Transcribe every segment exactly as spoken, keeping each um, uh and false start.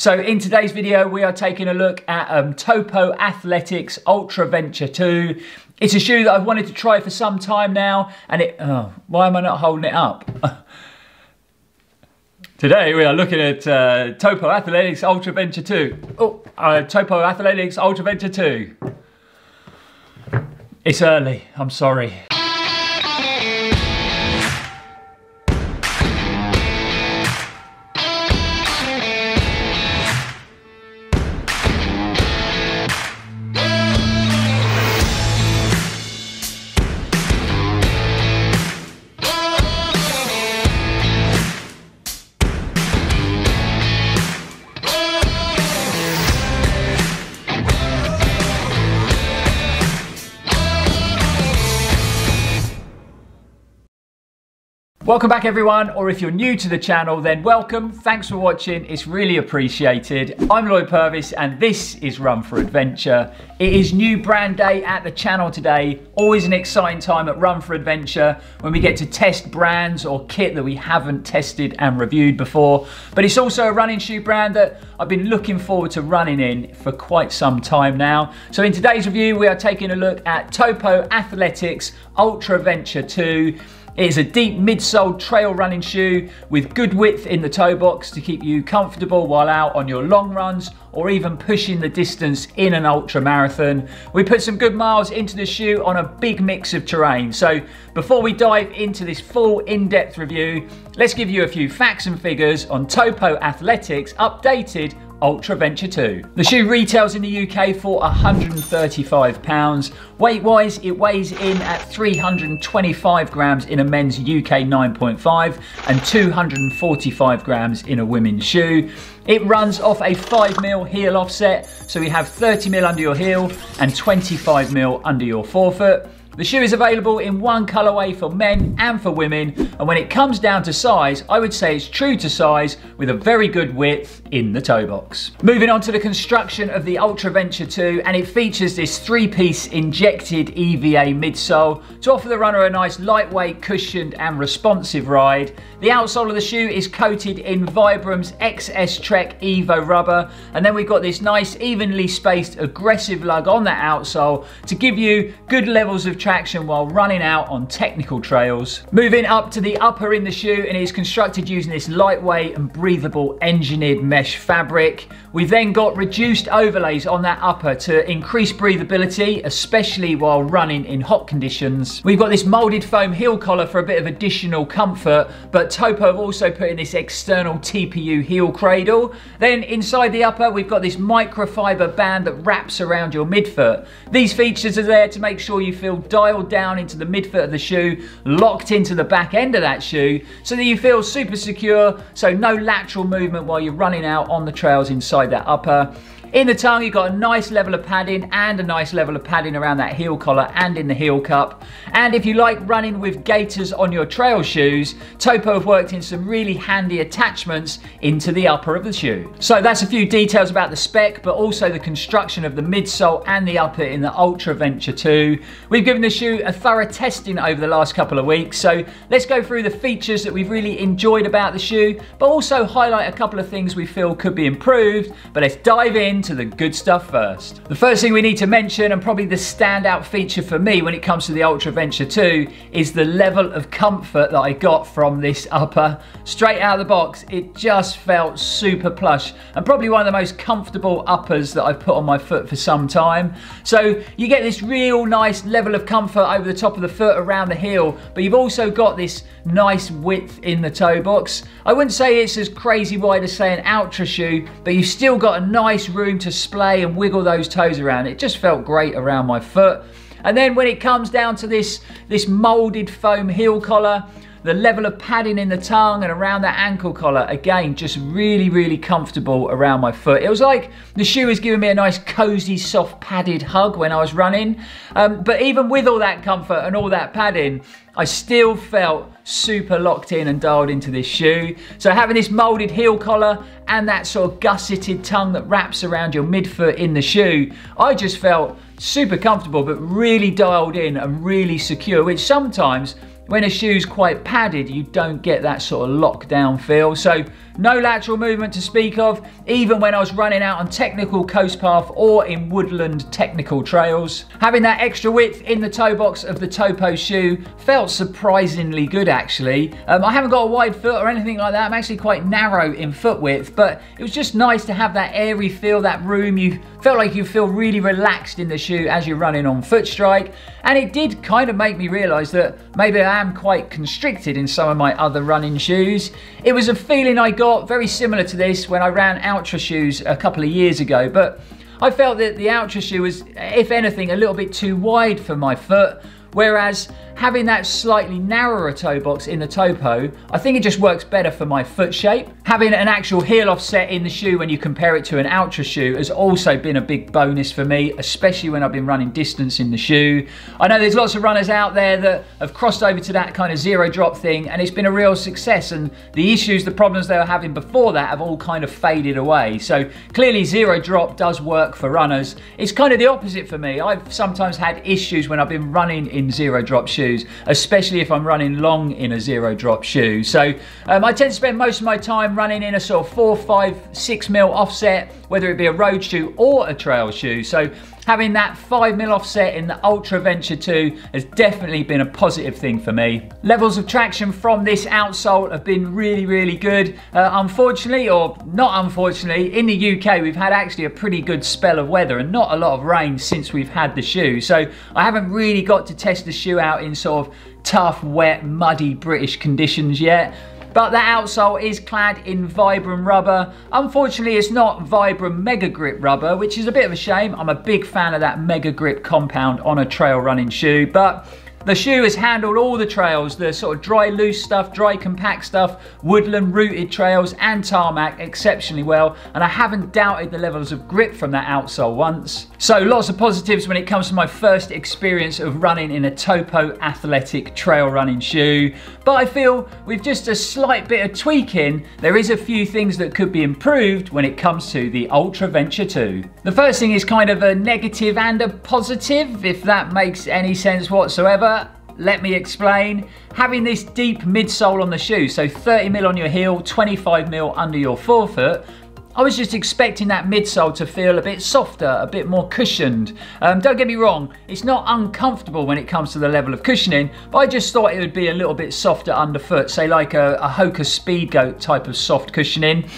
So in today's video, we are taking a look at um, Topo Athletic's Ultraventure two. It's a shoe that I've wanted to try for some time now, and it, oh, why am I not holding it up? Today we are looking at uh, Topo Athletic's Ultraventure two. Oh, uh, Topo Athletic's Ultraventure two. It's early, I'm sorry. Welcome back everyone, or if you're new to the channel then welcome, thanks for watching, it's really appreciated. I'm Lloyd Purvis and this is Run for Adventure. It is new brand day at the channel today, always an exciting time at Run for Adventure when we get to test brands or kit that we haven't tested and reviewed before. But it's also a running shoe brand that I've been looking forward to running in for quite some time now. So in today's review we are taking a look at Topo Athletic's Ultraventure two. It is a deep midsole trail running shoe with good width in the toe box to keep you comfortable while out on your long runs or even pushing the distance in an ultra marathon. We put some good miles into the shoe on a big mix of terrain. So before we dive into this full in-depth review, let's give you a few facts and figures on Topo Athletic's updated Ultraventure two. The shoe retails in the U K for one hundred and thirty-five pounds. Weight wise, it weighs in at three hundred and twenty-five grams in a men's U K nine point five and two hundred and forty-five grams in a women's shoe. It runs off a five mil heel offset, so you have thirty mil under your heel and twenty-five mil under your forefoot. The shoe is available in one colorway for men and for women, and when it comes down to size, I would say it's true to size with a very good width in the toe box. Moving on to the construction of the Ultraventure two, and it features this three-piece injected E V A midsole to offer the runner a nice lightweight, cushioned and responsive ride. The outsole of the shoe is coated in Vibram's X S Trek Evo rubber, and then we've got this nice evenly spaced aggressive lug on that outsole to give you good levels of traction while running out on technical trails. Moving up to the upper in the shoe, and it is constructed using this lightweight and breathable engineered mesh fabric. We've then got reduced overlays on that upper to increase breathability, especially while running in hot conditions. We've got this molded foam heel collar for a bit of additional comfort, but Topo have also put in this external T P U heel cradle. Then inside the upper, we've got this microfiber band that wraps around your midfoot. These features are there to make sure you feel dialed down into the midfoot of the shoe, locked into the back end of that shoe, so that you feel super secure, so no lateral movement while you're running out on the trails inside that upper. In the tongue, you've got a nice level of padding and a nice level of padding around that heel collar and in the heel cup. And if you like running with gaiters on your trail shoes, Topo have worked in some really handy attachments into the upper of the shoe. So that's a few details about the spec, but also the construction of the midsole and the upper in the Ultraventure two. We've given the shoe a thorough testing over the last couple of weeks, so let's go through the features that we've really enjoyed about the shoe, but also highlight a couple of things we feel could be improved. But let's dive in to the good stuff first. The first thing we need to mention, and probably the standout feature for me when it comes to the Ultraventure two, is the level of comfort that I got from this upper. Straight out of the box, it just felt super plush and probably one of the most comfortable uppers that I've put on my foot for some time. So you get this real nice level of comfort over the top of the foot around the heel, but you've also got this nice width in the toe box. I wouldn't say it's as crazy wide as say an Altra shoe, but you've still got a nice room to splay and wiggle those toes around. It just felt great around my foot. And then when it comes down to this this molded foam heel collar, the level of padding in the tongue and around that ankle collar, again, just really, really comfortable around my foot. It was like the shoe was giving me a nice cozy, soft padded hug when I was running. Um, but even with all that comfort and all that padding, I still felt super locked in and dialed into this shoe. So having this molded heel collar and that sort of gusseted tongue that wraps around your midfoot in the shoe, I just felt super comfortable, but really dialed in and really secure, which sometimes, when a shoe's quite padded, you don't get that sort of lockdown feel. So No lateral movement to speak of, even when I was running out on technical coast path or in woodland technical trails. Having that extra width in the toe box of the Topo shoe felt surprisingly good, actually. Um, I haven't got a wide foot or anything like that. I'm actually quite narrow in foot width, but it was just nice to have that airy feel, that room. You felt like you feel really relaxed in the shoe as you're running on foot strike. And it did kind of make me realize that maybe I am quite constricted in some of my other running shoes. It was a feeling I got very similar to this when I ran Altra shoes a couple of years ago, but I felt that the Altra shoe was, if anything, a little bit too wide for my foot. Whereas having that slightly narrower toe box in the Topo, I think it just works better for my foot shape. Having an actual heel offset in the shoe when you compare it to an Altra shoe has also been a big bonus for me, especially when I've been running distance in the shoe. I know there's lots of runners out there that have crossed over to that kind of zero drop thing, and it's been a real success, and the issues, the problems they were having before that have all kind of faded away. So clearly zero drop does work for runners. It's kind of the opposite for me. I've sometimes had issues when I've been running in in zero drop shoes, especially if I'm running long in a zero drop shoe. So um, I tend to spend most of my time running in a sort of four, five, six mil offset, whether it be a road shoe or a trail shoe. So having that five mil offset in the Ultraventure two has definitely been a positive thing for me. Levels of traction from this outsole have been really, really good. Uh, unfortunately, or not unfortunately, in the U K, we've had actually a pretty good spell of weather and not a lot of rain since we've had the shoe. So I haven't really got to test the shoe out in sort of tough, wet, muddy British conditions yet. But the outsole is clad in Vibram rubber. Unfortunately, it's not Vibram Mega Grip rubber, which is a bit of a shame. I'm a big fan of that Mega Grip compound on a trail running shoe, but the shoe has handled all the trails, the sort of dry loose stuff, dry compact stuff, woodland rooted trails and tarmac exceptionally well, and I haven't doubted the levels of grip from that outsole once. So lots of positives when it comes to my first experience of running in a Topo Athletic trail running shoe, but I feel with just a slight bit of tweaking, there is a few things that could be improved when it comes to the Ultraventure two. The first thing is kind of a negative and a positive, if that makes any sense whatsoever. Let me explain. Having this deep midsole on the shoe, so thirty mil on your heel, twenty-five mil under your forefoot, I was just expecting that midsole to feel a bit softer, a bit more cushioned. Um, don't get me wrong, it's not uncomfortable when it comes to the level of cushioning, but I just thought it would be a little bit softer underfoot, say like a, a Hoka Speedgoat type of soft cushioning.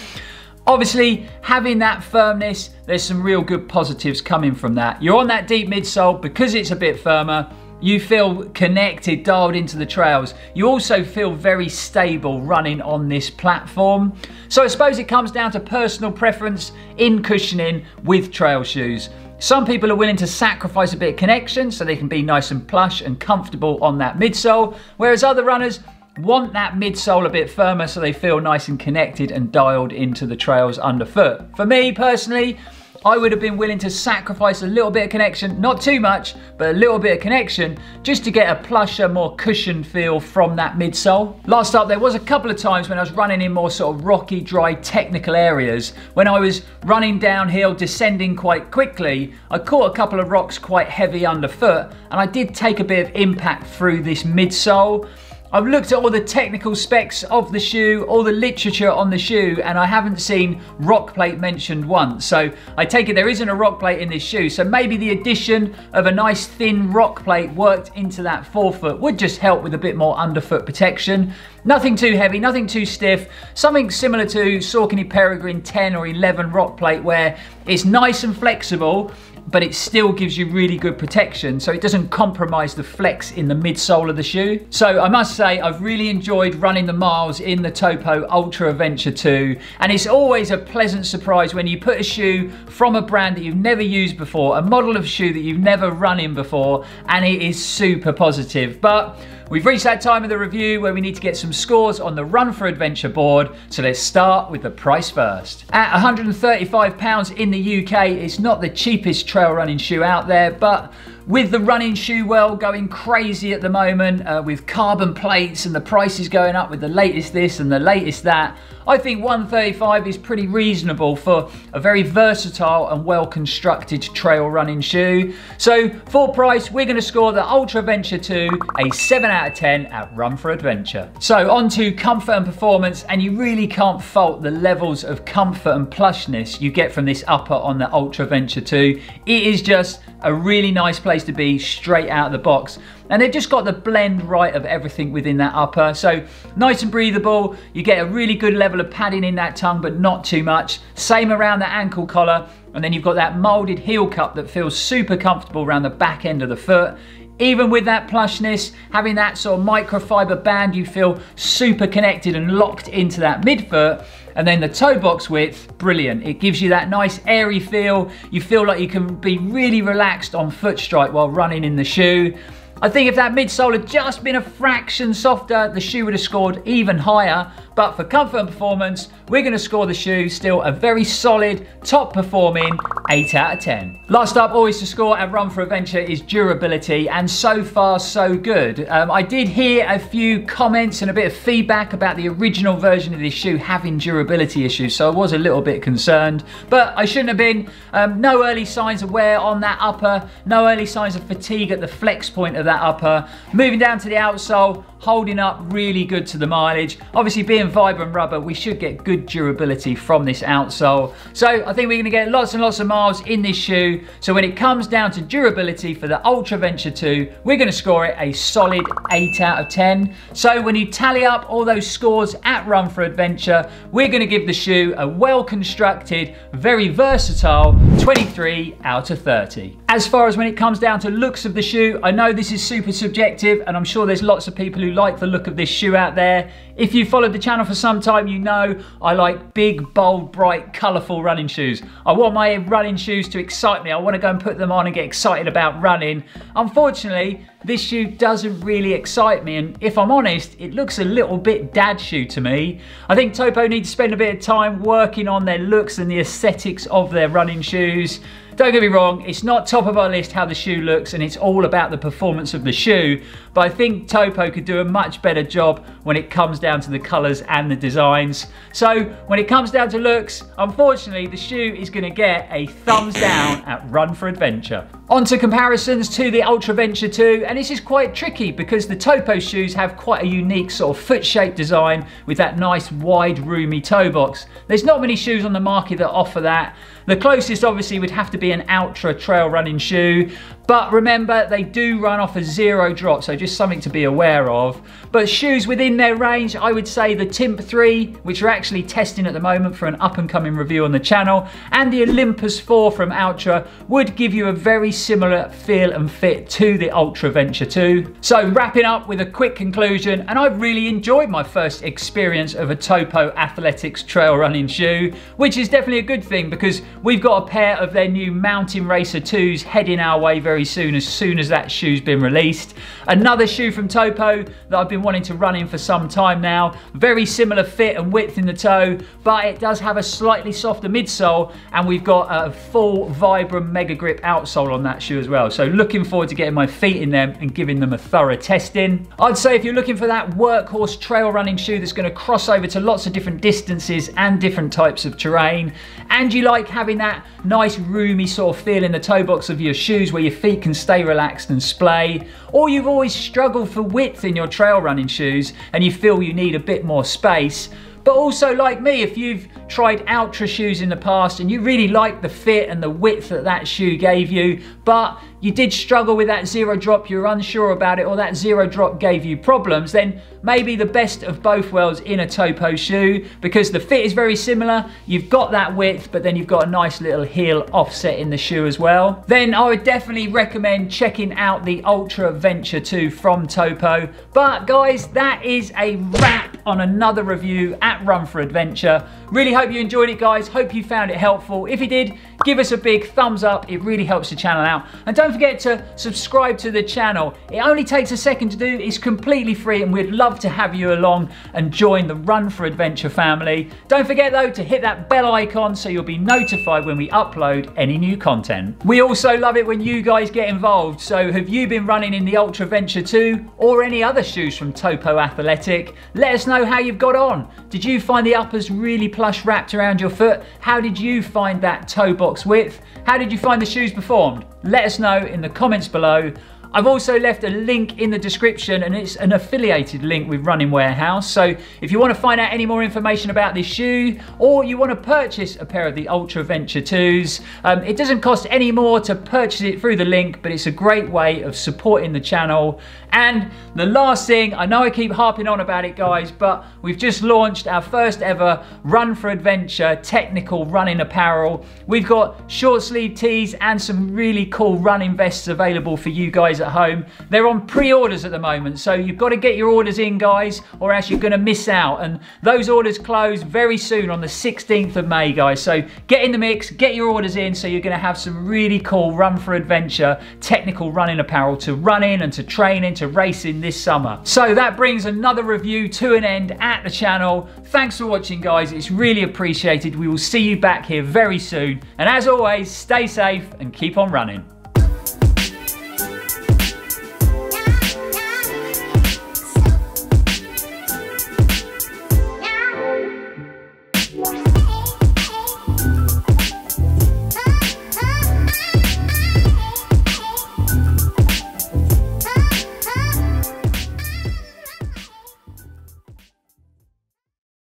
Obviously, having that firmness, there's some real good positives coming from that. You're on that deep midsole because it's a bit firmer. You feel connected, dialed into the trails. You also feel very stable running on this platform. So I suppose it comes down to personal preference in cushioning with trail shoes. Some people are willing to sacrifice a bit of connection so they can be nice and plush and comfortable on that midsole, whereas other runners want that midsole a bit firmer so they feel nice and connected and dialed into the trails underfoot. For me personally, I would have been willing to sacrifice a little bit of connection, not too much, but a little bit of connection, just to get a plusher, more cushioned feel from that midsole. Last up, there was a couple of times when I was running in more sort of rocky, dry, technical areas. When I was running downhill, descending quite quickly, I caught a couple of rocks quite heavy underfoot, and I did take a bit of impact through this midsole. I've looked at all the technical specs of the shoe, all the literature on the shoe, and I haven't seen rock plate mentioned once. So I take it there isn't a rock plate in this shoe. So maybe the addition of a nice thin rock plate worked into that forefoot would just help with a bit more underfoot protection. Nothing too heavy, nothing too stiff. Something similar to Saucony Peregrine ten or eleven rock plate where it's nice and flexible, but it still gives you really good protection, so it doesn't compromise the flex in the midsole of the shoe. So I must say, I've really enjoyed running the miles in the Topo Ultraventure two, and it's always a pleasant surprise when you put a shoe from a brand that you've never used before, a model of shoe that you've never run in before, and it is super positive. But we've reached that time of the review where we need to get some scores on the Run four Adventure board, so let's start with the price first. At one hundred and thirty-five pounds in the U K, it's not the cheapest trail running shoe out there, but With the running shoe well going crazy at the moment, uh, with carbon plates and the prices going up with the latest this and the latest that, I think one thirty-five is pretty reasonable for a very versatile and well constructed trail running shoe. So for price, we're going to score the Ultraventure two a seven out of ten at Run four Adventure. So on to comfort and performance, and you really can't fault the levels of comfort and plushness you get from this upper on the Ultraventure two. It is just a really nice place to be straight out of the box. And they've just got the blend right of everything within that upper. So nice and breathable. You get a really good level of padding in that tongue, but not too much. Same around the ankle collar. And then you've got that molded heel cup that feels super comfortable around the back end of the foot. Even with that plushness, having that sort of microfiber band, you feel super connected and locked into that midfoot. And then the toe box width, brilliant. It gives you that nice airy feel. You feel like you can be really relaxed on foot strike while running in the shoe. I think if that midsole had just been a fraction softer, the shoe would have scored even higher. But for comfort and performance, we're going to score the shoe still a very solid, top performing eight out of ten. Last up, always to score at Run four Adventure is durability, and so far so good. Um, I did hear a few comments and a bit of feedback about the original version of this shoe having durability issues, so I was a little bit concerned, but I shouldn't have been. Um, no early signs of wear on that upper, no early signs of fatigue at the flex point of that upper. Moving down to the outsole, holding up really good to the mileage. Obviously being Vibram rubber, we should get good durability from this outsole. So I think we're going to get lots and lots of miles in this shoe. So when it comes down to durability for the Ultraventure two, we're going to score it a solid eight out of ten. So when you tally up all those scores at Run four Adventure, we're going to give the shoe a well-constructed, very versatile twenty-three out of thirty. As far as when it comes down to looks of the shoe, I know this is super subjective, and I'm sure there's lots of people who like the look of this shoe out there. If you followed the channel for some time, you know I like big, bold, bright, colourful running shoes. I want my running shoes to excite me. I want to go and put them on and get excited about running. Unfortunately, this shoe doesn't really excite me, and if I'm honest, it looks a little bit dad shoe to me. I think Topo need to spend a bit of time working on their looks and the aesthetics of their running shoes. Don't get me wrong, it's not top of our list how the shoe looks, and it's all about the performance of the shoe, but I think Topo could do a much better job when it comes down to the colours and the designs. So when it comes down to looks, unfortunately the shoe is going to get a thumbs down at Run four Adventure. On to comparisons to the Ultraventure two, and this is quite tricky because the Topo shoes have quite a unique sort of foot shape design with that nice wide roomy toe box. There's not many shoes on the market that offer that. The closest obviously would have to be be an Altra trail running shoe, but remember they do run off a zero drop, so just something to be aware of. But shoes within their range, I would say the Timp three, which are actually testing at the moment for an up and coming review on the channel, and the Olympus four from Altra would give you a very similar feel and fit to the Ultraventure two. So wrapping up with a quick conclusion, and I've really enjoyed my first experience of a Topo Athletics trail running shoe, which is definitely a good thing because we've got a pair of their new Mountain Racer twos heading our way very soon, as soon as that shoe's been released. Another shoe from Topo that I've been wanting to run in for some time now. Very similar fit and width in the toe, but it does have a slightly softer midsole, and we've got a full Vibram Mega Grip outsole on that shoe as well. So looking forward to getting my feet in them and giving them a thorough testing. I'd say if you're looking for that workhorse trail running shoe that's going to cross over to lots of different distances and different types of terrain, and you like having that nice roomy sort of feel in the toe box of your shoes where your feet can stay relaxed and splay, or you've always struggled for width in your trail running shoes and you feel you need a bit more space. But also, like me, if you've tried Altra shoes in the past and you really liked the fit and the width that that shoe gave you, but you did struggle with that zero drop, you're unsure about it, or that zero drop gave you problems, then maybe the best of both worlds in a Topo shoe, because the fit is very similar, you've got that width, but then you've got a nice little heel offset in the shoe as well. Then I would definitely recommend checking out the Ultraventure two from Topo. But guys, that is a wrap on another review at Run four Adventure. Really hope you enjoyed it, guys. Hope you found it helpful. If you did, give us a big thumbs up. It really helps the channel out. And don't forget to subscribe to the channel. It only takes a second to do. It's completely free, and we'd love to have you along and join the Run for Adventure family. Don't forget though to hit that bell icon so you'll be notified when we upload any new content. We also love it when you guys get involved. So have you been running in the Ultraventure two or any other shoes from Topo Athletic? Let us know how you've got on. Did you find the uppers really plush wrapped around your foot? How did you find that toe box width? How did you find the shoes performed? Let us know in the comments below. I've also left a link in the description, and it's an affiliated link with Running Warehouse. So if you want to find out any more information about this shoe, or you want to purchase a pair of the Ultraventure twos, um, it doesn't cost any more to purchase it through the link, but it's a great way of supporting the channel. And the last thing, I know I keep harping on about it guys, but we've just launched our first ever Run for Adventure technical running apparel. We've got short sleeve tees and some really cool running vests available for you guys at home. They're on pre-orders at the moment, so you've got to get your orders in guys, or else you're going to miss out. And those orders close very soon on the sixteenth of May guys, so get in the mix, get your orders in, so you're going to have some really cool Run for Adventure technical running apparel to run in and to train in, to race in this summer. So that brings another review to an end at the channel. Thanks for watching guys, it's really appreciated. We will see you back here very soon, and as always, stay safe and keep on running.